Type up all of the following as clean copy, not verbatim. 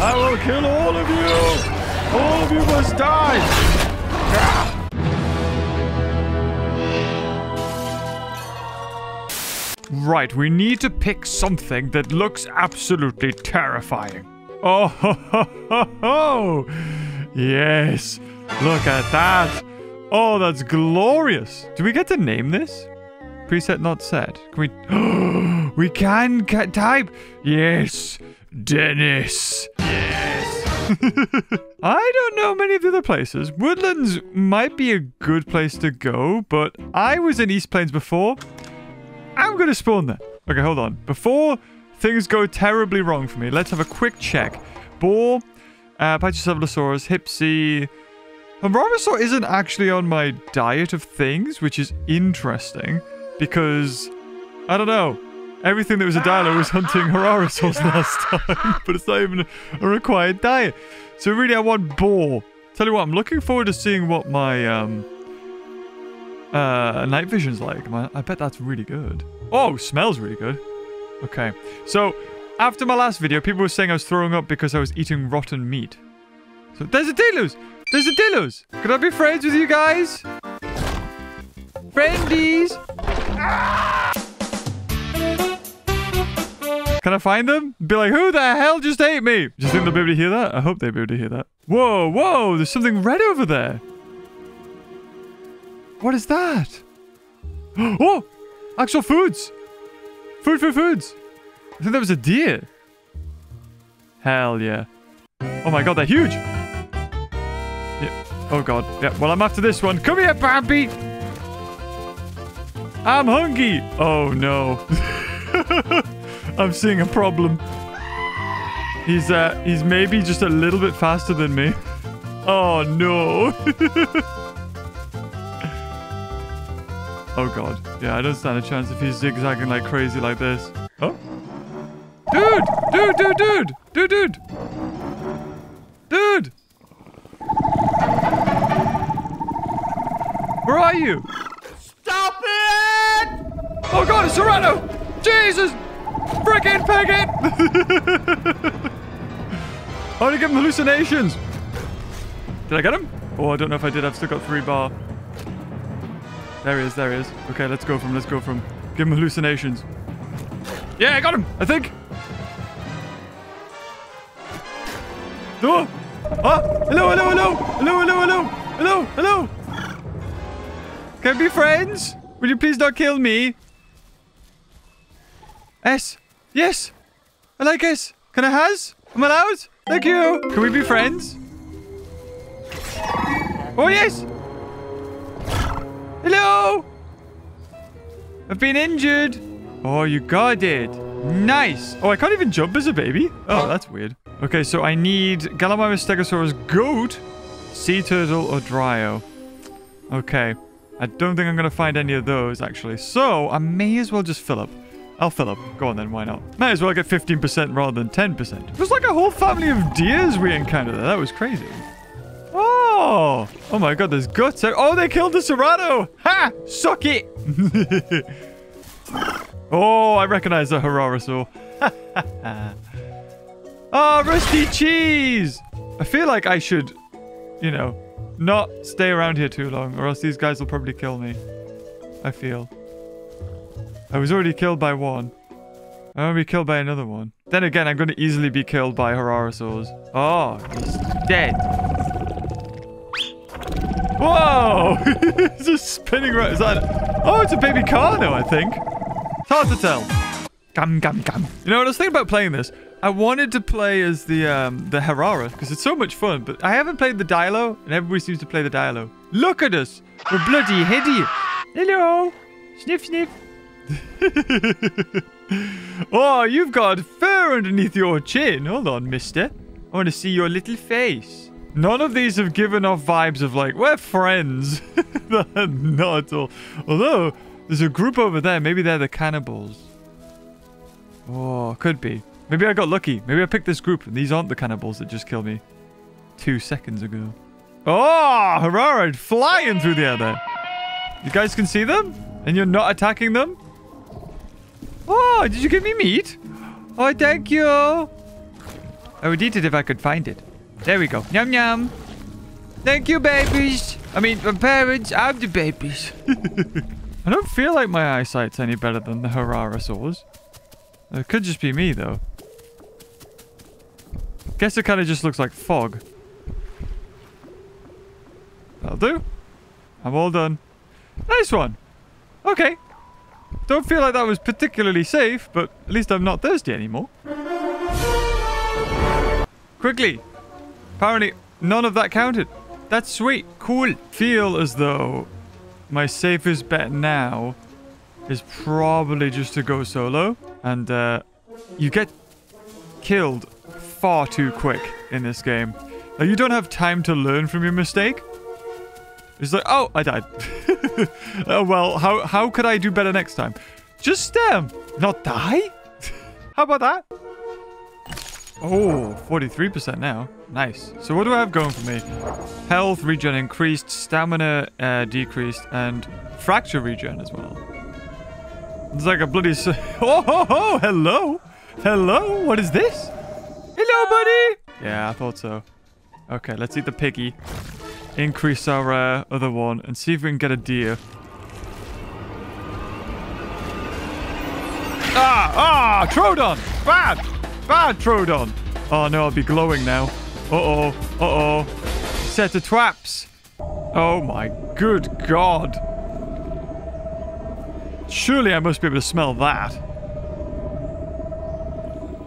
I will kill all of you! All of you must die! Right, we need to pick something that looks absolutely terrifying. Oh, ho, ho, ho, ho! Yes! Look at that! Oh, that's glorious! Do we get to name this? Preset not set. Can we... Oh, we can type... Yes! Dennis! Yes! I don't know many of the other places. Woodlands might be a good place to go, but I was in East Plains before. I'm going to spawn there. Okay, hold on. Before things go terribly wrong for me, let's have a quick check. Boar, Pachycephalosaurus, Hypsy... Humrosaur isn't actually on my diet of things, which is interesting, because, I don't know, everything that was a dialogue was hunting Humrosaurs last time, but it's not even a required diet. So really, I want boar. Tell you what, I'm looking forward to seeing what my night vision's like. I bet that's really good. Oh, smells really good. Okay, so after my last video, people were saying I was throwing up because I was eating rotten meat. So there's a Dilos! There's a Dilos! Can I be friends with you guys? Friendies! Ah! Can I find them? Be like, who the hell just ate me? Just think they'll be able to hear that? I hope they'll be able to hear that. Whoa, whoa! There's something red over there! What is that? Oh! Actual foods! Food for foods! I think that was a deer. Hell yeah. Oh my god, they're huge! Yeah. Oh god. Yeah, well, I'm after this one. Come here, Bambi! I'm hungry! Oh no. I'm seeing a problem. He's maybe just a little bit faster than me. Oh no. Oh god. Yeah, I don't stand a chance if he's zigzagging like crazy like this. Oh? Dude! Dude, dude, dude! Dude, dude! Dude! Where are you? Stop it! Oh god, it's Serrano! Jesus! Frickin' Peggy! I only give him hallucinations! Did I get him? Oh, I don't know if I did. I've still got 3 bar. There he is, there he is. Okay, let's go for him, let's go for him. Give him hallucinations. Yeah, I got him, I think! Oh! Ah! Hello, hello, hello! Hello, hello, hello! Hello, hello! Can we be friends? Will you please not kill me? S! Yes! I like S! Can I has? I'm allowed? Thank you! Can we be friends? Oh, yes! Hello! I've been injured! Oh, you got it! Nice! Oh, I can't even jump as a baby? Oh, that's weird. Okay, so I need Gallimimus, Stegosaurus, goat, sea turtle, or Dryo. Okay. I don't think I'm going to find any of those, actually. So, I may as well just fill up. I'll fill up. Go on then, why not? May as well get 15% rather than 10%. It was like a whole family of deers we encountered there. That was crazy. Oh! Oh my god, there's guts. Oh, they killed the Serrano! Ha! Suck it! Oh, I recognize the Humrosaur. Ha ha ha. Oh, rusty cheese! I feel like I should, you know, not stay around here too long, or else these guys will probably kill me. I feel. I was already killed by one. I won't be killed by another one. Then again, I'm going to easily be killed by Humrosaurs. Oh, he's dead. Whoa! It's just spinning right. Is that... Oh, it's a baby Carno, I think. It's hard to tell. Gum, gum, gum. You know, what I was thinking about playing this. I wanted to play as the Humrora, because it's so much fun, but I haven't played the Dilo, and everybody seems to play the Dilo. Look at us! We're bloody hideous! Hello! Sniff, sniff! Oh, you've got fur underneath your chin! Hold on, mister. I want to see your little face. None of these have given off vibes of, like, we're friends. Not at all. Although, there's a group over there. Maybe they're the cannibals. Oh, could be. Maybe I got lucky. Maybe I picked this group, and these aren't the cannibals that just killed me 2 seconds ago. Oh, Humrora flying through the air there. You guys can see them? And you're not attacking them? Oh, did you give me meat? Oh, thank you. I would eat it if I could find it. There we go. Yum yum. Thank you, babies. I mean, parents, I'm the babies. I don't feel like my eyesight's any better than the Herrerasaurs. It could just be me, though. Guess it kind of just looks like fog. That'll do. I'm all done. Nice one. Okay. Don't feel like that was particularly safe, but at least I'm not thirsty anymore. Quickly. Apparently, none of that counted. That's sweet. Cool. Feel as though my safest bet now is probably just to go solo. And you get killed far too quick in this game. Like, you don't have time to learn from your mistake. It's like, oh, I died. Oh, well, how could I do better next time? Just not die? How about that? Oh, 43% now. Nice. So what do I have going for me? Health regen increased, stamina decreased, and fracture regen as well. It's like a bloody... Oh, ho, ho! Hello! Hello! What is this? Hello, buddy! Yeah, I thought so. Okay, let's eat the piggy. Increase our other one and see if we can get a deer. Ah! Ah! Troodon! Bad! Bad Troodon! Oh no, I'll be glowing now. Uh-oh. Uh-oh. Set of traps. Oh my good god. Surely I must be able to smell that.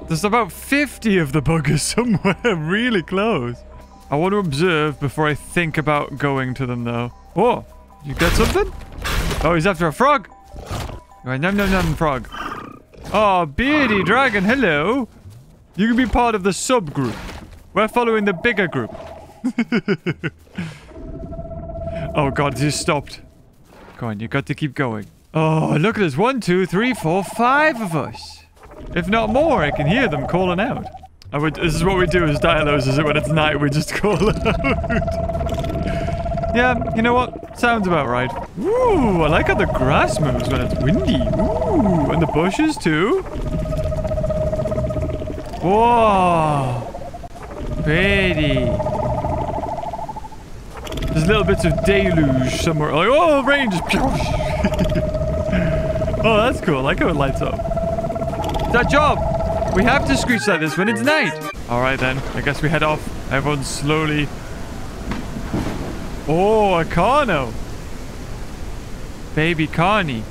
There's about 50 of the buggers somewhere really close. I want to observe before I think about going to them, though. Oh, you get something? Oh, he's after a frog. All right, nom nom nom frog. Oh, beardy dragon, hello. You can be part of the subgroup. We're following the bigger group. Oh, God, he stopped. Come on, you got to keep going. Oh, look at us. 1, 2, 3, 4, 5 of us. If not more, I can hear them calling out. This is what we do as dialos, is it? When it's night, we just call out. Yeah, you know what? Sounds about right. Ooh, I like how the grass moves when it's windy. Ooh, and the bushes too. Whoa. Pretty. There's little bits of deluge somewhere. Like, oh, rain just... Oh, that's cool. I like how it lights up. It's our job. We have to screech like this when it's night. All right, then. I guess we head off. Everyone slowly. Oh, a Carno. Baby Carny.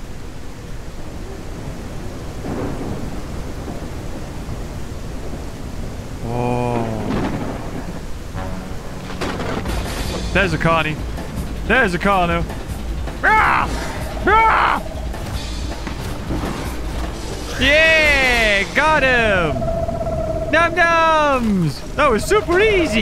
Oh. There's a Carny. There's a Carno. Ah! Ah! Yeah! Got him! Nom noms! That was super easy!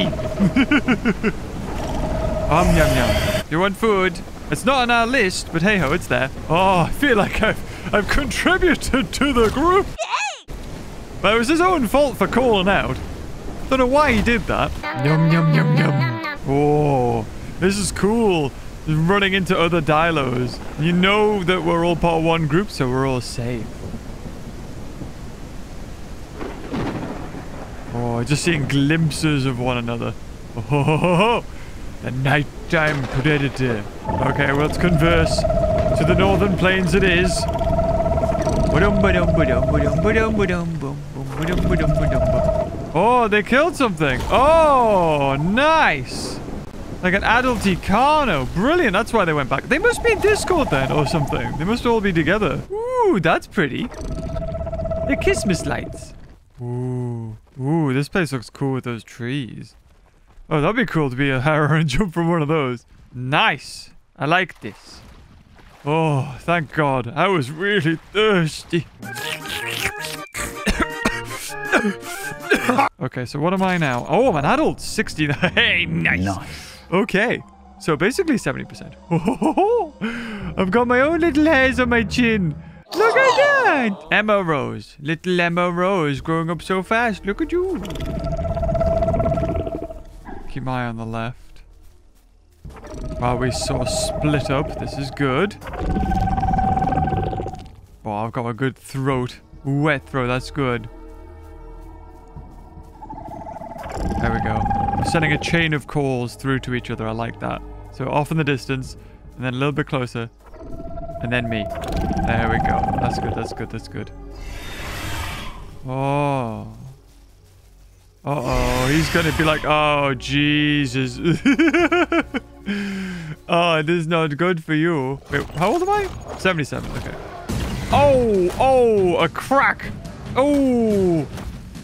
Yum yum. You want food? It's not on our list, but hey ho, it's there. Oh, I feel like I've contributed to the group! Yay! But it was his own fault for calling out. Don't know why he did that. Yum yum yum yum. Oh, this is cool. Running into other dialos. You know that we're all part of one group, so we're all safe. Oh, just seeing glimpses of one another. Oh, ho, ho, ho, ho. The nighttime predator. Okay, well, let's converse. To the northern plains it is. Oh, they killed something. Oh, nice. Like an adulty Carno. Brilliant. That's why they went back. They must be in Discord then or something. They must all be together. Ooh, that's pretty. The Christmas lights. Ooh. Ooh, this place looks cool with those trees. Oh, that'd be cool to be a hero and jump from one of those. Nice. I like this. Oh, thank God. I was really thirsty. Okay, so what am I now? Oh, I'm an adult. 69. Hey, nice. Okay. So basically 70%. Oh, I've got my own little hairs on my chin. Look at that! Emma Rose. Little Emma Rose growing up so fast. Look at you. Keep my eye on the left. Wow, we sort of split up. This is good. Oh, I've got a good throat. Wet throat. That's good. go. Sending a chain of calls through to each other. I like that. So off in the distance, and then a little bit closer, and then me. There we go. That's good, that's good, that's good. Oh. Uh-oh, he's going to be like, oh, Jesus. Oh, this is not good for you. Wait, how old am I? 77, okay. Oh, oh, a crack. Oh,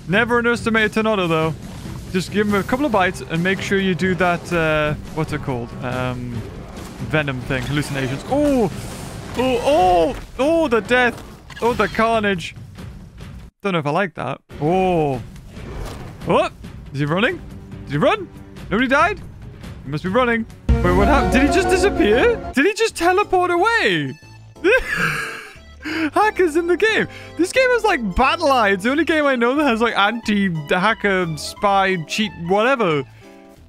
never underestimate a tornado, though. Just give him a couple of bites and make sure you do that, what's it called? Venom thing, hallucinations. Oh, oh, oh, oh, the death. Oh, the carnage. Don't know if I like that. Oh. Oh, is he running? Did he run? Nobody died? He must be running. Wait, what happened? Did he just disappear? Did he just teleport away? Hackers in the game. This game has like battle eye. It's the only game I know that has like anti-hacker, spy, cheat, whatever.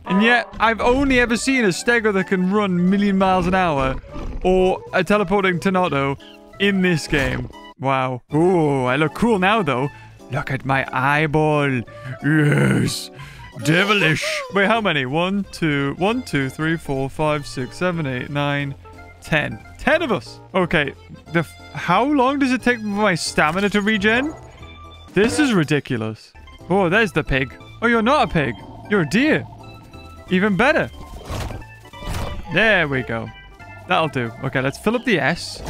And yet, I've only ever seen a Stego that can run a million miles an hour or a teleporting Tornado in this game. Wow. Ooh, I look cool now though. Look at my eyeball. Yes. Devilish. Wait, how many? 1, 2, 1, 2, 3, 4, 5, 6, 7, 8, 9, 10. 10 of us. Okay. How long does it take for my stamina to regen? This is ridiculous. Oh, there's the pig. Oh, you're not a pig. You're a deer. Even better. There we go. That'll do. Okay, let's fill up the S.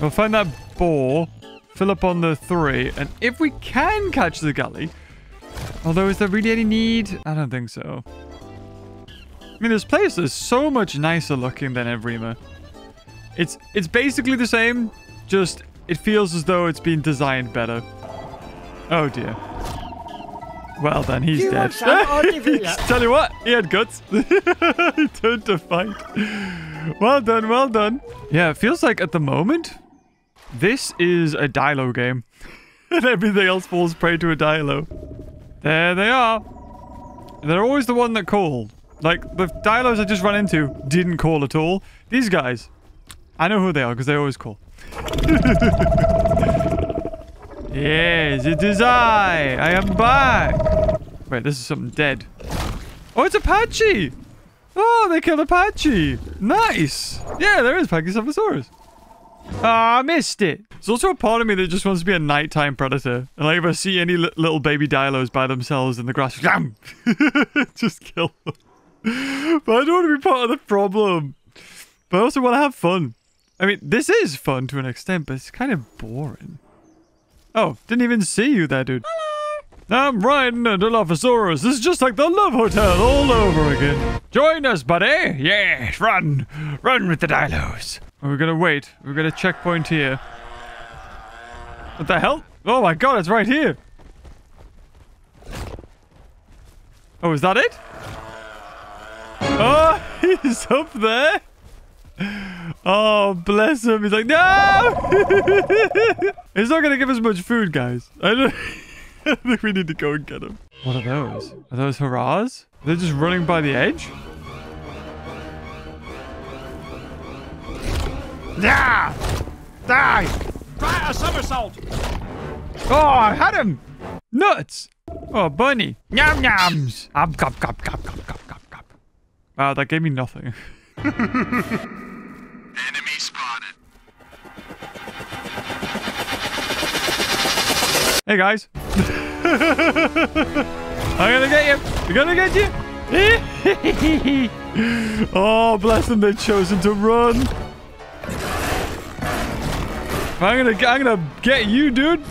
We'll find that boar. Fill up on the 3. And if we can catch the galley... Although, is there really any need? I don't think so. I mean, this place is so much nicer looking than Evrima. It's basically the same, just it feels as though it's been designed better. Oh, dear. Well, then, he's dead. Tell you what, he had guts. He turned to fight. Well done, well done. Yeah, it feels like at the moment, this is a Dilo game. And everything else falls prey to a Dilo. There they are. They're always the one that called. Like, the Dilos I just ran into didn't call at all. These guys, I know who they are because they always call. Yes, it is I am back. Wait, this is something dead. Oh, it's Apache. Oh, they killed Apache. Nice. Yeah, there is Pachycephalosaurus. Ah, I missed it. There's also a part of me that just wants to be a nighttime predator. And like if I see any little baby Dilos by themselves in the grass, just kill them. But I don't want to be part of the problem. But I also want to have fun. I mean, this is fun to an extent, but it's kind of boring. Oh, didn't even see you there, dude. Hello. I'm riding a Dilophosaurus. This is just like the Love Hotel all over again. Join us, buddy. Yeah, run. Run with the Dilos. We're gonna wait. We're gonna checkpoint here. What the hell? Oh my god, it's right here. Oh, is that it? Oh, he's up there. Oh, bless him. He's like, no! He's not gonna give us much food, guys. I don't think we need to go and get him. What are those? Are those hurrahs? They're just running by the edge? Yeah! Die! Try a somersault! Oh, I had him! Nuts! Oh, bunny. Yum yums! Gop, gop, gop. Wow, that gave me nothing. Enemy spotted. Hey, guys. I'm gonna get you. I'm gonna get you. Oh, bless them. They've chosen to run. I'm gonna get you, dude.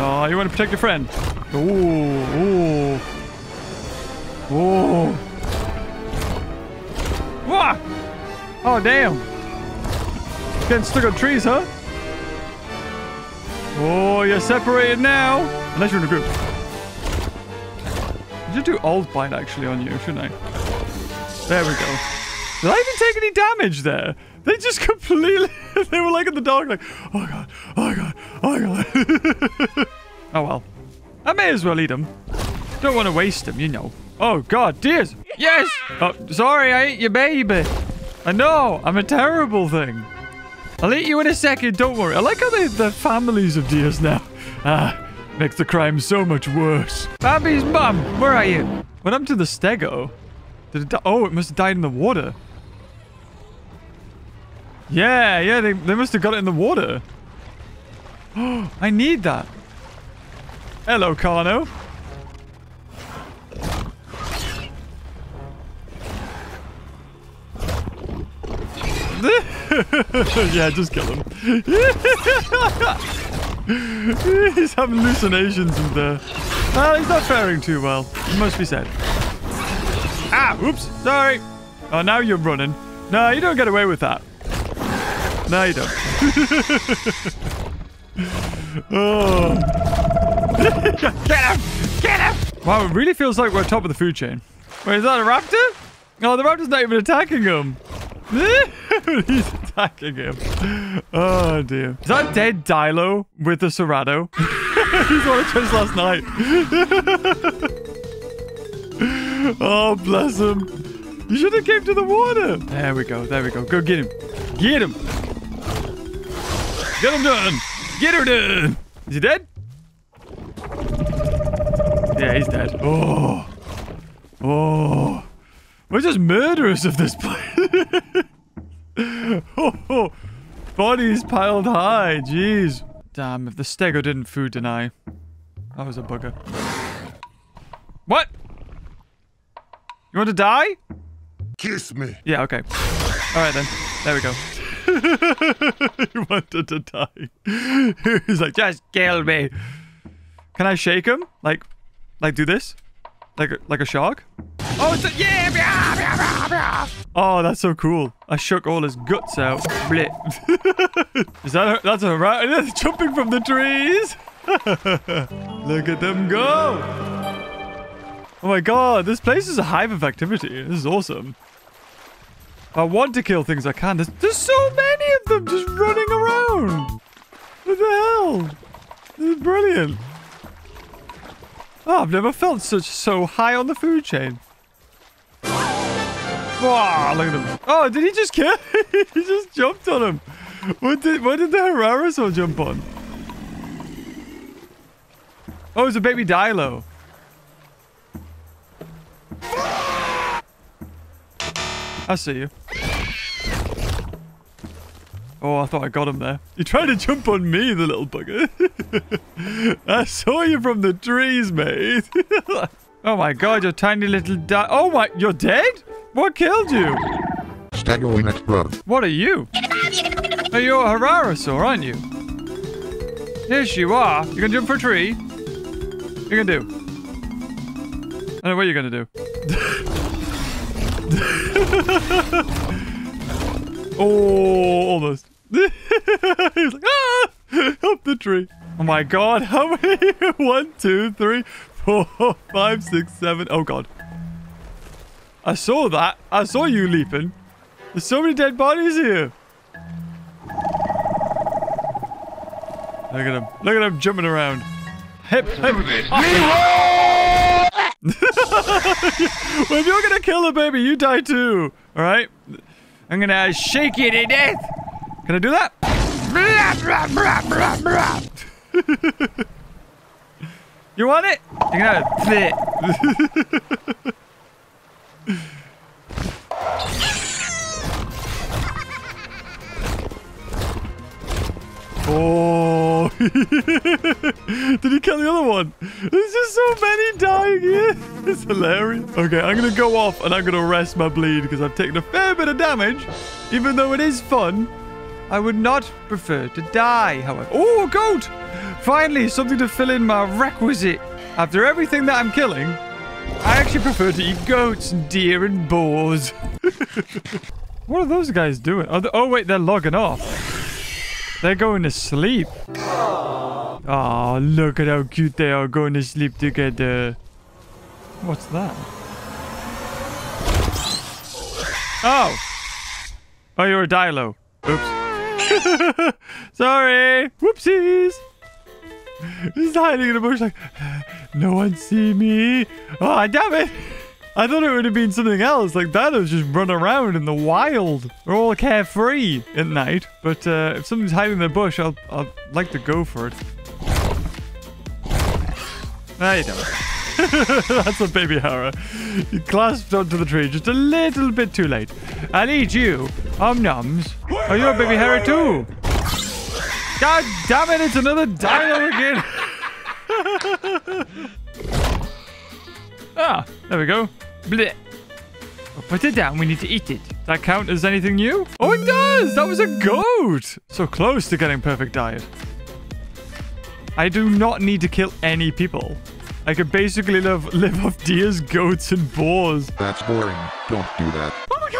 Oh, you want to protect your friend? Ooh, ooh, ooh. Wah! Oh damn! Getting stuck on trees, huh? Oh, you're separated now. Unless you're in a group. I should do alt bite actually on you, shouldn't I? There we go. Did I even take any damage there? They just completely... They were like in the dark, like, oh god, oh god, oh god. Oh well. I may as well eat them. Don't want to waste them, you know. Oh god, dears! Yes! Oh, sorry, I ate your baby. I know, I'm a terrible thing. I'll eat you in a second, don't worry. I like how they're families of deers now. Ah, makes the crime so much worse. Bambi's mum, where are you? What happened to the stego? Did it die? Oh, it must have died in the water. Yeah, they must have got it in the water. Oh, I need that. Hello, Carno. Yeah, just kill him. He's having hallucinations in there. He's not faring too well. It must be said. Ah, oops. Sorry. Oh, now you're running. No, you don't get away with that. No, you don't. Oh. Get him! Get him! Wow, it really feels like we're top of the food chain. Wait, is that a raptor? Oh, the raptor's not even attacking him. He's attacking him. Oh, dear. Is that dead Dilo with the Cerrado? He's on a twist last night. Oh, bless him. You should have came to the water. There we go. There we go. Go get him. Get him. Get him done. Get her done. Is he dead? Yeah, he's dead. Oh. Oh. We're just murderers of this place. Oh, bodies piled high. Jeez. Damn, if the stego didn't food deny. That was a bugger. What? You want to die? Kiss me. Yeah, okay. All right, then. There we go. He wanted to die. He's like, just kill me. Can I shake him? Like do this? Like a shark? Oh, it's a, yeah! Blah, blah, blah, blah. Oh, that's so cool. I shook all his guts out. Is that a, that's a rat? It's jumping from the trees. Look at them go. Oh my God, this place is a hive of activity. This is awesome. I want to kill things I can. There's so many of them just running around. What the hell? This is brilliant. Oh, I've never felt so high on the food chain. Wow, look at him. Oh, did he just kill? He just jumped on him. What did the Herrerasaur jump on? Oh, it's a baby Dilo. I see you. Oh, I thought I got him there. You tried to jump on me, the little bugger. I saw you from the trees, mate. Oh my God, your tiny little Oh my, you're dead? What killed you? Stego in its growth. What are you? Oh, you're a Herrerasaur, aren't you? Yes, you are. You can jump for a tree. You can do. I don't know what you're gonna do. Oh, almost. He's like, ah! Up the tree. Oh my God, how many? 1, 2, 3, 4, 5, 6, 7. Oh God. I saw that. I saw you leaping. There's so many dead bodies here. Look at him. Look at him jumping around. Hip, hip. Oh. Well, if you're going to kill a baby, you die too. All right? I'm going to shake you to death. Can I do that? Blah, blah, blah, blah, blah. You want it? You're going to... Oh! Did he kill the other one? There's just so many dying here. It's hilarious. Okay, I'm gonna go off and I'm gonna rest my bleed because I've taken a fair bit of damage. Even though it is fun, I would not prefer to die, however. Oh, a goat! Finally, something to fill in my requisite. After everything that I'm killing, I actually prefer to eat goats and deer and boars. What are those guys doing? Oh, wait, they're logging off. They're going to sleep. Oh, look at how cute they are going to sleep together. What's that? Oh. Oh, you're a Dilo. Oops. Sorry. Whoopsies. He's hiding in a bush like, no one see me. Oh, damn it. I thought it would have been something else. Like, Dilo's just run around in the wild. We're all carefree at night. But if something's hiding in the bush, I'd like to go for it. No, you don't. That's a baby horror. You clasped onto the tree just a little bit too late. I need you. Om-noms. Are you a baby horror too? God damn it, it's another dino again. Ah, there we go. Blech. I'll put it down. We need to eat it. Does that count as anything new? Oh, it does. That was a goat. So close to getting perfect diet. I do not need to kill any people. I could basically live off deers, goats, and boars. That's boring. Don't do that. Oh my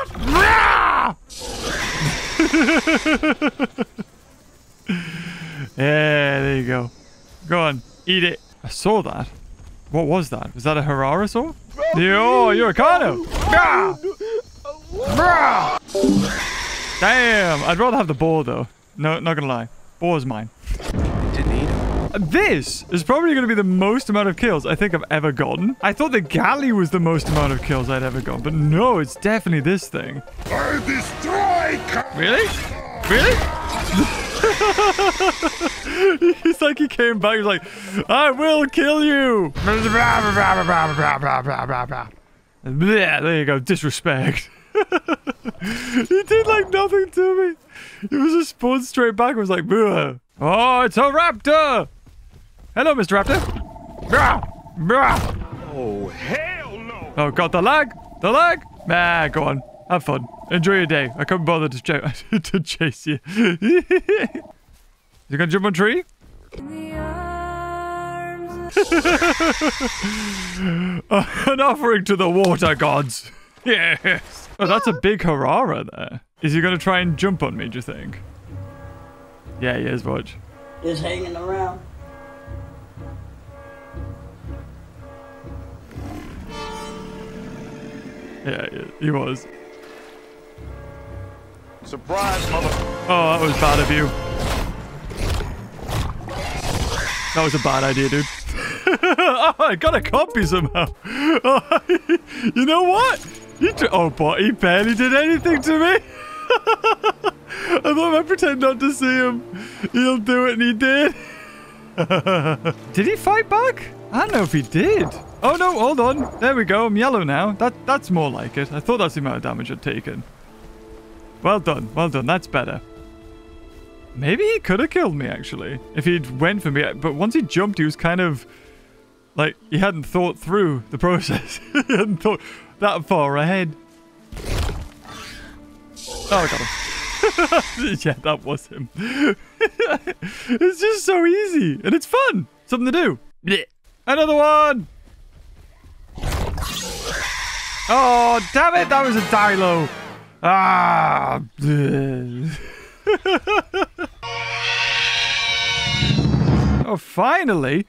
god! Yeah, there you go. Go on, eat it. I saw that. What was that? Was that a Herrerasaur? Oh, you're a Carno! Damn! I'd rather have the boar though. No, not gonna lie. Boar's mine. This is probably going to be the most amount of kills I think I've ever gotten. I thought the galley was the most amount of kills I'd ever gotten, but no, it's definitely this thing. I destroy. Really? Really? It's like he came back, he's like, I will kill you. There you go, disrespect. He did like nothing to me. He was just spawned straight back and was like, bleh. Oh, it's a raptor. Hello, Mr. Raptor. Oh, hell no. Oh, God, the lag. The lag. Nah, go on. Have fun. Enjoy your day. I couldn't bother to, chase you. You gonna jump on a tree? An offering to the water gods. Yes. Oh, that's a big Harara there. Is he gonna try and jump on me, do you think? Yeah, he is, watch. Just hanging around. Yeah, he was. Surprise, mother... Oh, that was bad of you. That was a bad idea, dude. Oh, I got a copy somehow. Oh, you know what? Oh, boy, he barely did anything to me. I thought I'd pretend not to see him. He'll do it, and he did. Did he fight back? I don't know if he did. Oh, no, hold on. There we go. I'm yellow now. That's more like it. I thought that's the amount of damage I'd taken. Well done. Well done. That's better. Maybe he could have killed me, actually, if he'd went for me. But once he jumped, he was kind of... Like, he hadn't thought through the process. He hadn't thought that far ahead. Oh, I got him. Yeah, that was him. It's just so easy. And it's fun. Something to do. Another one. Oh, damn it. That was a Dilo. Ah. Oh, finally.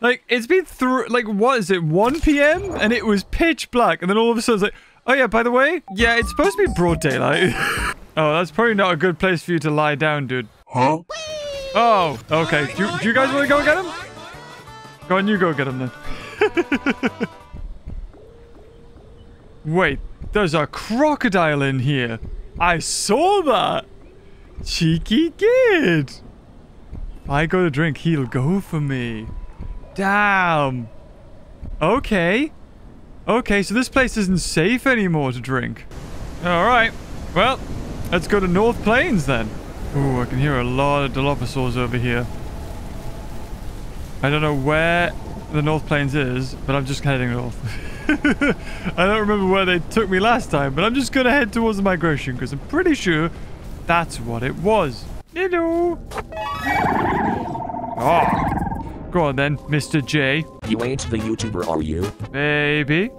Like, it's been through, like, what is it? 1 p.m.? And it was pitch black. And then all of a sudden it's like, oh, yeah, by the way. Yeah, it's supposed to be broad daylight. Oh, that's probably not a good place for you to lie down, dude. Huh? Whee! Oh, okay. Do you guys want to go get him? Go on, you go get him then. Wait, there's a crocodile in here. I saw that. Cheeky kid. If I go to drink, he'll go for me. Damn. Okay. Okay, so this place isn't safe anymore to drink. All right. Well... Let's go to North Plains, then. Ooh, I can hear a lot of Dilophosaurs over here. I don't know where the North Plains is, but I'm just heading north. I don't remember where they took me last time, but I'm just going to head towards the migration, because I'm pretty sure that's what it was. Hello. Oh. Go on, then, Mr. J. You ain't the YouTuber, are you? Maybe.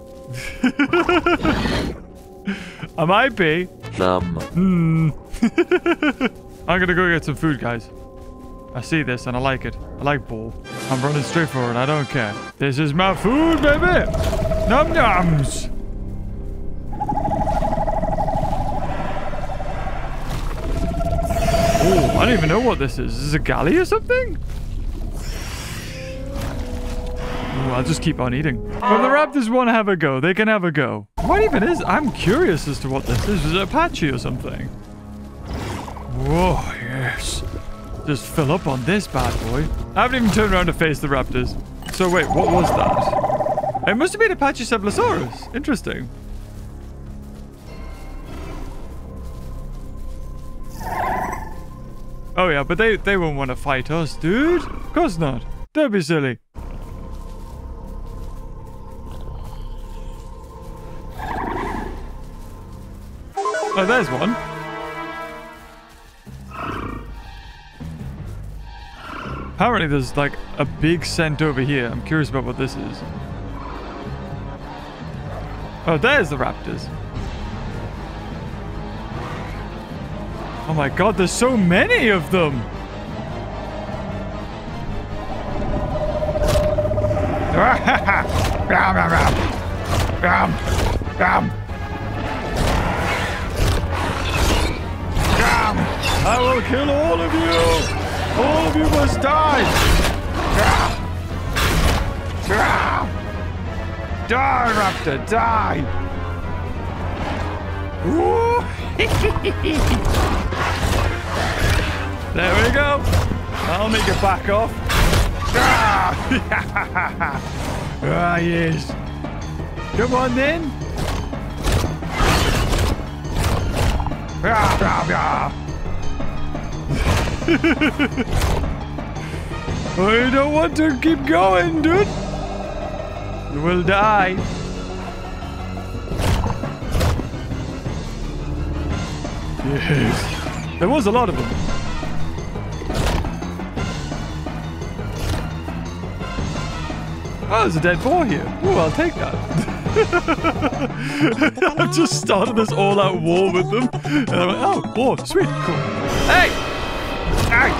I might be. I'm gonna go get some food, guys. I see this and I like it. I like ball. I'm running straight for it. I don't care. This is my food, baby. Nom noms. Oh, I don't even know what this is. Is this a galley or something? Ooh, I'll just keep on eating. Well, the raptors want to have a go. They can have a go. What even is... I'm curious as to what this is. Is it Apache or something? Whoa, yes. Just fill up on this bad boy. I haven't even turned around to face the raptors. So wait, what was that? It must have been a Pachycephalosaurus. Interesting. Oh yeah, but they won't want to fight us, dude. Of course not. That'd be silly. Oh, there's one. Apparently there's like a big scent over here. I'm curious about what this is. Oh, there's the raptors. Oh my god, there's so many of them! I will kill all of you! All of you must die! Die, raptor, die! Ooh. There we go. I'll make it back off. Ah, yes. Come on then. I don't want to keep going, dude. You will die. Yes. There was a lot of them. Oh, there's a dead boar here. Ooh, I'll take that. I've just started this all-out war with them. And I'm like, oh, boar, sweet, cool. Hey! Hey!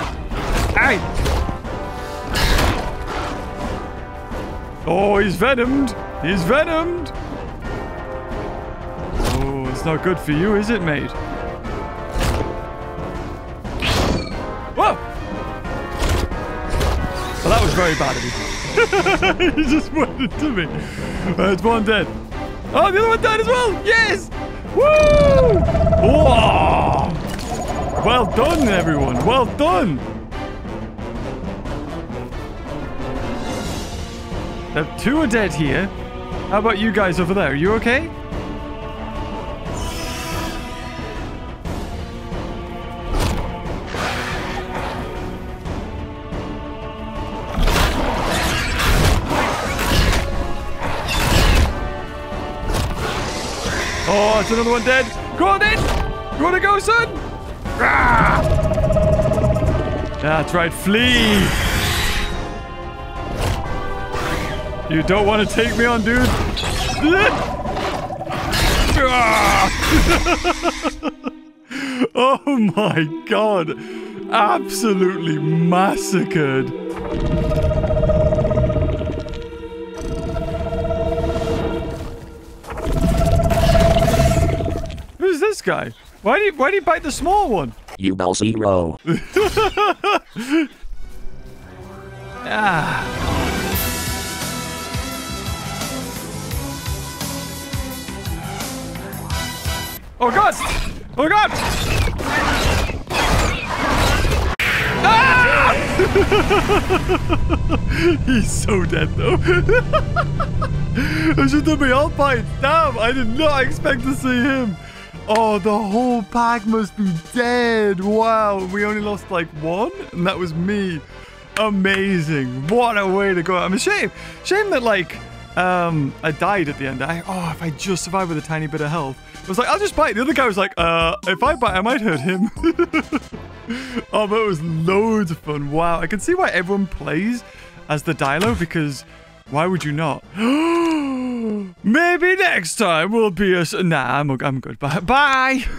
Hey! Oh, he's venomed. He's venomed. Oh, it's not good for you, is it, mate? Whoa! Well, that was very bad of you. He just pointed to me. It's one dead. Oh, the other one died as well. Yes. Woo! Whoa! Well done, everyone. Well done. Two are dead here. How about you guys over there? Are you okay? Oh, it's another one dead. Go on in. You want to go, son? Rah! That's right. Flee. You don't want to take me on, dude. Oh, my God. Absolutely massacred. Guy, why do you bite the small one? You know, zero. Ah. Oh god! Oh god! Ah! He's so dead though. I should have been all bites. Damn! I did not expect to see him. Oh, the whole pack must be dead. Wow, we only lost like one, and that was me. Amazing. What a way to go. I mean, shame that like I died at the end. If I just survived with a tiny bit of health. I was like, I'll just bite. The other guy was like, if I bite, I might hurt him. Oh, but it was loads of fun. Wow, I can see why everyone plays as the Dilo, because why would you not? Maybe next time we'll be a... Nah, I'm good. Bye.